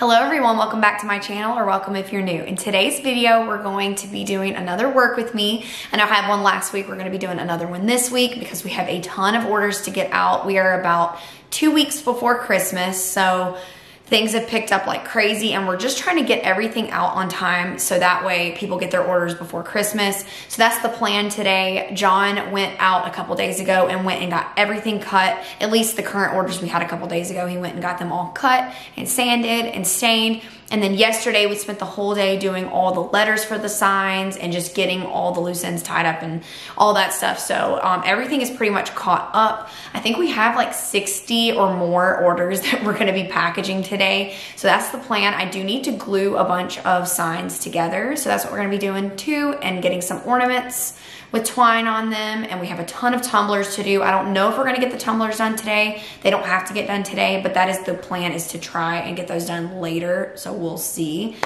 Hello everyone, welcome back to my channel, or welcome if you're new. In today's video, we're going to be doing another work with me. I know I had one last week, we're gonna be doing another one this week because we have a ton of orders to get out. We are about 2 weeks before Christmas, so things have picked up like crazy and we're just trying to get everything out on time so that way people get their orders before Christmas. So that's the plan today. John went out a couple days ago and went and got everything cut, at least the current orders we had a couple days ago. He went and got them all cut and sanded and stained. And then yesterday we spent the whole day doing all the letters for the signs and just getting all the loose ends tied up and all that stuff. So everything is pretty much caught up. I think we have like 60 or more orders that we're gonna be packaging today. So that's the plan. I do need to glue a bunch of signs together. So that's what we're gonna be doing too, and getting some ornaments with twine on them. And we have a ton of tumblers to do. I don't know if we're gonna get the tumblers done today. They don't have to get done today, but that is the plan, is to try and get those done later. So we'll see.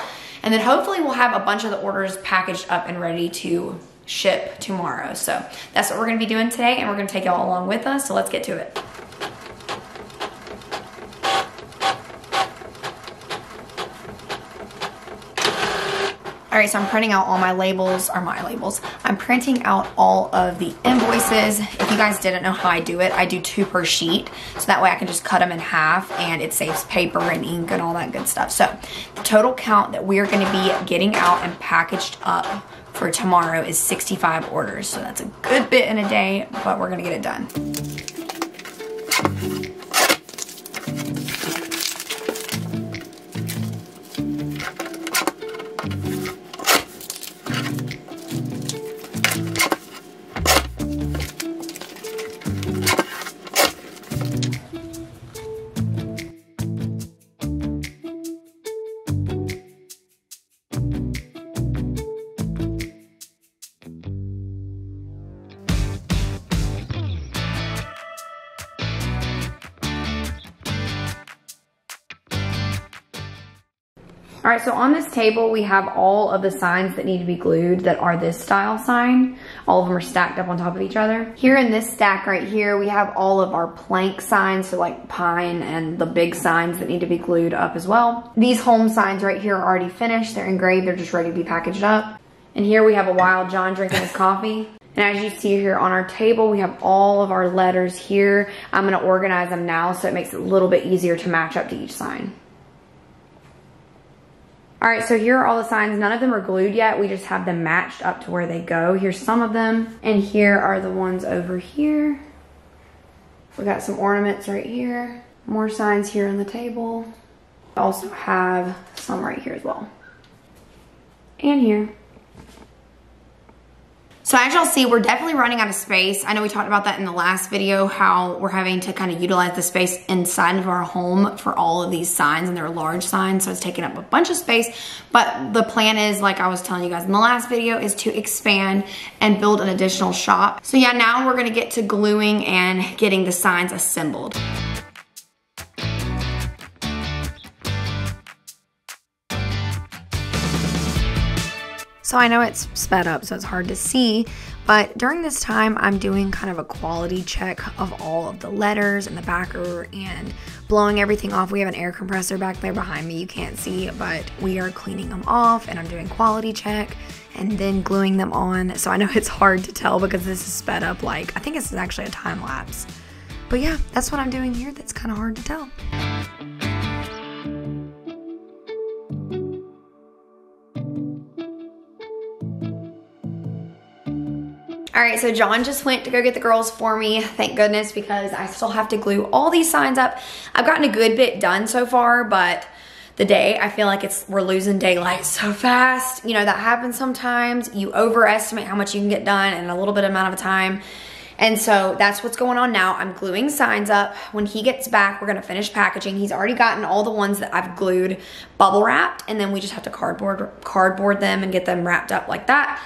And then hopefully we'll have a bunch of the orders packaged up and ready to ship tomorrow. So that's what we're gonna be doing today, and we're gonna take y'all along with us. So let's get to it. All right, so I'm printing out all my labels. I'm printing out all of the invoices. If you guys didn't know how I do it, I do 2 per sheet. So that way I can just cut them in half and it saves paper and ink and all that good stuff. So the total count that we are gonna be getting out and packaged up for tomorrow is 65 orders. So that's a good bit in a day, but we're gonna get it done. All right, so on this table, we have all of the signs that need to be glued that are this style sign. All of them are stacked up on top of each other. Here in this stack right here, we have all of our plank signs, so like pine and the big signs that need to be glued up as well. These home signs right here are already finished. They're engraved, they're just ready to be packaged up. And here we have a wild John drinking his coffee. And as you see here on our table, we have all of our letters here. I'm gonna organize them now so it makes it a little bit easier to match up to each sign. All right, so here are all the signs. None of them are glued yet. We just have them matched up to where they go. Here's some of them, and here are the ones over here. We got some ornaments right here. More signs here on the table. We also have some right here as well. And here. So as y'all see, we're definitely running out of space. I know we talked about that in the last video, how we're having to kind of utilize the space inside of our home for all of these signs, and they're large signs, so it's taking up a bunch of space. But the plan is, like I was telling you guys in the last video, is to expand and build an additional shop. So yeah, now we're gonna get to gluing and getting the signs assembled. So I know it's sped up, so it's hard to see, but during this time, I'm doing kind of a quality check of all of the letters and the backer and blowing everything off. We have an air compressor back there behind me, you can't see, but we are cleaning them off and I'm doing quality check and then gluing them on. So I know it's hard to tell because this is sped up, like I think this is actually a time lapse. But yeah, that's what I'm doing here that's kind of hard to tell. All right, so John just went to go get the girls for me, thank goodness, because I still have to glue all these signs up. I've gotten a good bit done so far, but the day, I feel like we're losing daylight so fast. You know, that happens sometimes. You overestimate how much you can get done in a little bit amount of time. And so that's what's going on now. I'm gluing signs up. When he gets back, we're gonna finish packaging. He's already gotten all the ones that I've glued bubble wrapped, and then we just have to cardboard them and get them wrapped up like that.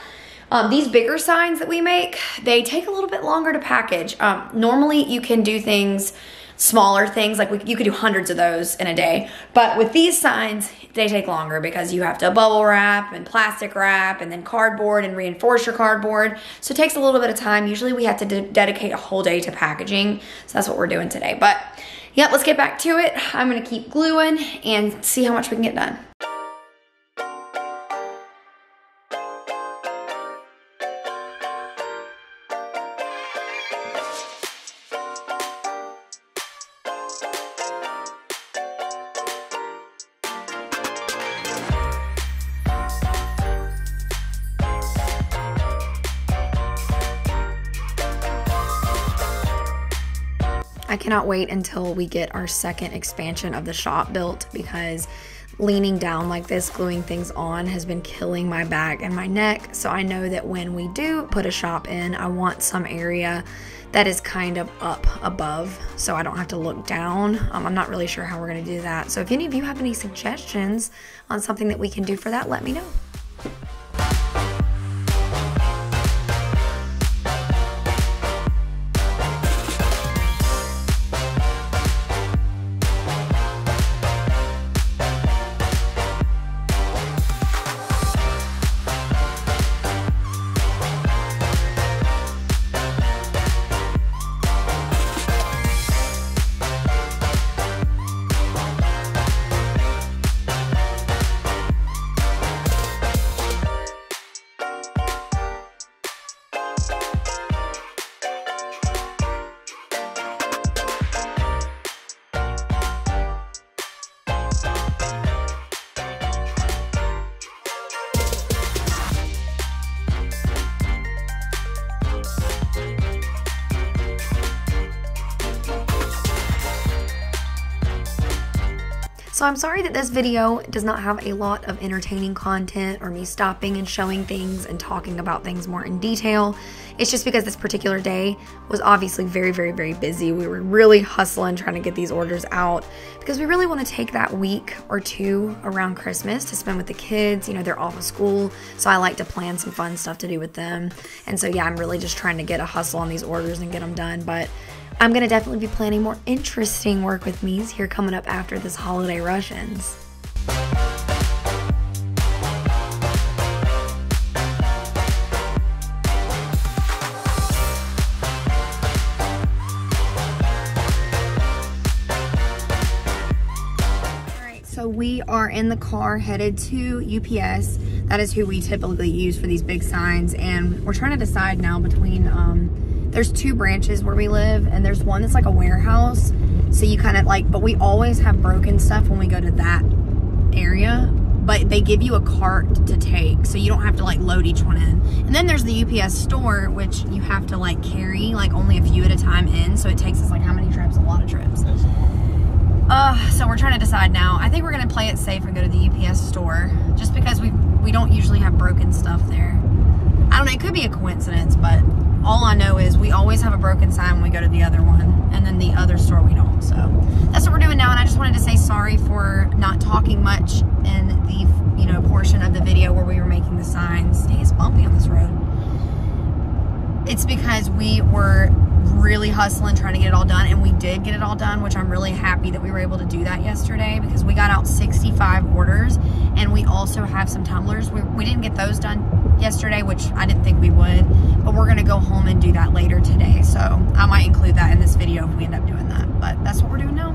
These bigger signs that we make, they take a little bit longer to package. Normally you can do things, smaller things, like you could do hundreds of those in a day. But with these signs, they take longer because you have to bubble wrap and plastic wrap and then cardboard and reinforce your cardboard. So it takes a little bit of time. Usually we have to dedicate a whole day to packaging. So that's what we're doing today. But Yep, let's get back to it. I'm gonna keep gluing and see how much we can get done. I cannot wait until we get our second expansion of the shop built, because leaning down like this, gluing things on, has been killing my back and my neck. So I know that when we do put a shop in, I want some area that is kind of up above so I don't have to look down. I'm not really sure how we're going to do that. So if any of you have any suggestions on something that we can do for that, let me know. So I'm sorry that this video does not have a lot of entertaining content or me stopping and showing things and talking about things more in detail. It's just because this particular day was obviously very, very, very busy. We were really hustling trying to get these orders out because we really want to take that week or two around Christmas to spend with the kids. You know, they're off of school, so I like to plan some fun stuff to do with them. And so yeah, I'm really just trying to get a hustle on these orders and get them done, but I'm gonna definitely be planning more interesting work with me's here coming up after this holiday rush ends. Alright, so we are in the car headed to UPS. That is who we typically use for these big signs, and we're trying to decide now between there's two branches where we live, and there's one that's like a warehouse, so you kind of like, but we always have broken stuff when we go to that area, but they give you a cart to take, so you don't have to like load each one in. And then there's the UPS store, which you have to like carry like only a few at a time in, so it takes us like how many trips? A lot of trips. So we're trying to decide now. I think we're gonna play it safe and go to the UPS store, just because we don't usually have broken stuff there. I don't know, it could be a coincidence, but all I know is we always have a broken sign when we go to the other one, and then the other store we don't. So that's what we're doing now, and I just wanted to say sorry for not talking much in the, you know, portion of the video where we were making the signs. Dang, it's bumpy on this road. It's because we were really hustling trying to get it all done, and we did get it all done, which I'm really happy that we were able to do that yesterday, because we got out 65 orders, and we also have some tumblers. We didn't get those done yesterday, which I didn't think we would, but we're gonna go home and do that later today, so I might include that in this video if we end up doing that, but that's what we're doing now.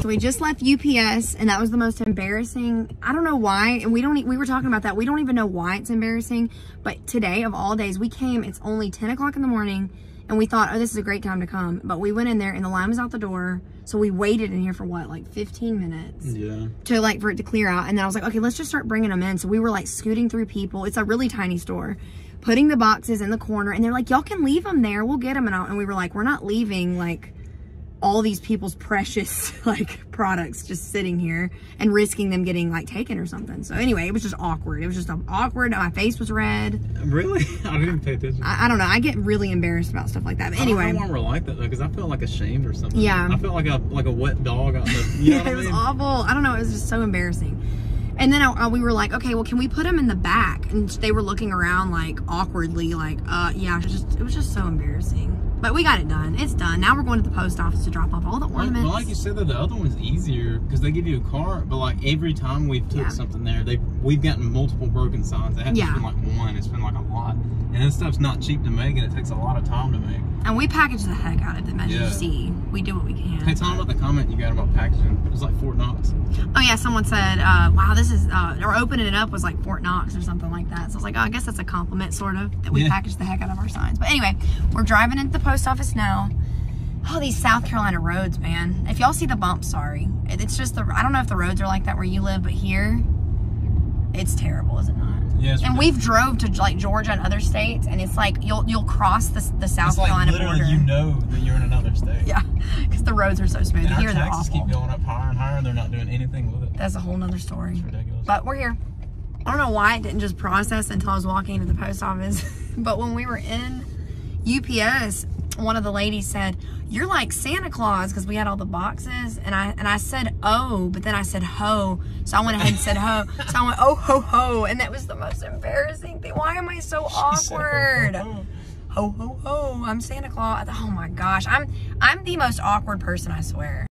So we just left UPS, and that was the most embarrassing. I don't know why, and we were talking about that. We don't even know why it's embarrassing, but today of all days, we came, it's only 10 o'clock in the morning, and we thought, oh, this is a great time to come, but we went in there, and the line was out the door, so we waited in here for what, like 15 minutes? Yeah. To like, for it to clear out, and then I was like, okay, let's just start bringing them in, so we were like scooting through people. It's a really tiny store. Putting the boxes in the corner, and they're like, y'all can leave them there, we'll get them out, and we were like, we're not leaving, like, all these people's precious like products just sitting here and risking them getting like taken or something. So anyway, it was just awkward. It was just awkward. My face was red. Really? I didn't pay attention. I don't know. I get really embarrassed about stuff like that. But anyway, I don't know why we're like that though, because I feel like ashamed or something. Yeah. I feel like a wet dog out there. You know yeah, what I mean? It was awful. I don't know. It was just so embarrassing. And then we were like, okay, well, can we put them in the back? And they were looking around like awkwardly, like, yeah. It was just so embarrassing. But we got it done. It's done. Now we're going to the post office to drop off all the ornaments. But like you said, though, the other one's easier because they give you a cart. But like every time we've took something there, they we've gotten multiple broken signs. It hasn't been like one. It's been like a lot. And this stuff's not cheap to make, and it takes a lot of time to make. And we package the heck out of it, as you see. We do what we can. Hey, tell them about the comment you got about packaging. It was like Fort Knox. Oh, yeah. Someone said, wow, this is, or opening it up was like Fort Knox or something like that. So I was like, oh, I guess that's a compliment, sort of, that we package the heck out of our signs. But anyway, we're driving into the post office now. Oh, these South Carolina roads, man. If y'all see the bumps, sorry. It's just the, I don't know if the roads are like that where you live, but here, it's terrible, is it not? Yes. Yeah, and we've drove to like Georgia and other states, and it's like you'll cross the South Carolina border. You know that you're in another state. Yeah, because the roads are so smooth. And here, our taxes keep going up higher and higher, and they're not doing anything with it. That's a whole nother story. It's ridiculous. But we're here. I don't know why it didn't just process until I was walking into the post office. But when we were in UPS, one of the ladies said, "You're like Santa Claus," because we had all the boxes, and I said oh, but then I said ho, so I went ahead and said ho, so I went oh ho ho, and that was the most embarrassing thing. Why am I so awkward? Said, ho, ho. Ho ho ho, I'm Santa Claus. Oh my gosh, I'm the most awkward person, I swear.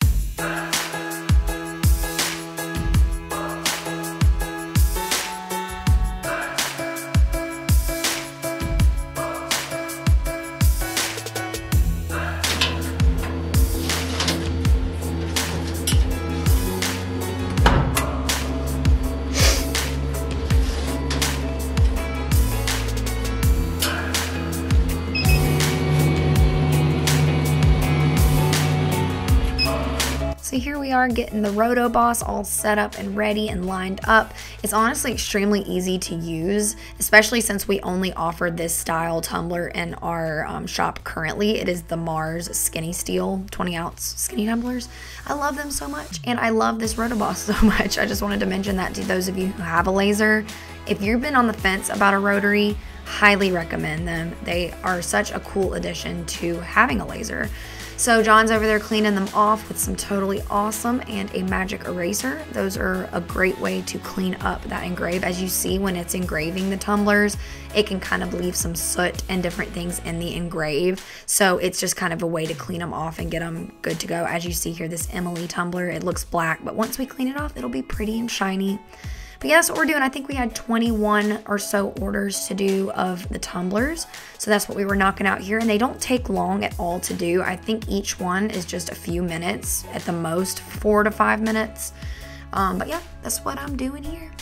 Here we are getting the Roto Boss all set up and ready and lined up. It's honestly extremely easy to use, especially since we only offer this style tumbler in our shop currently. It is the Mars Skinny Steel 20-ounce skinny tumblers. I love them so much, and I love this Roto Boss so much. I just wanted to mention that to those of you who have a laser. If you've been on the fence about a rotary, highly recommend them. They are such a cool addition to having a laser. So John's over there cleaning them off with some Totally Awesome and a magic eraser. Those are a great way to clean up that engrave. As you see, when it's engraving the tumblers, it can kind of leave some soot and different things in the engrave. So it's just kind of a way to clean them off and get them good to go. As you see here, this Emily tumbler, it looks black, but once we clean it off, it'll be pretty and shiny. But yeah, that's what we're doing. I think we had 21 or so orders to do of the tumblers. So that's what we were knocking out here. And they don't take long at all to do. I think each one is just a few minutes at the most, 4 to 5 minutes. But yeah, that's what I'm doing here.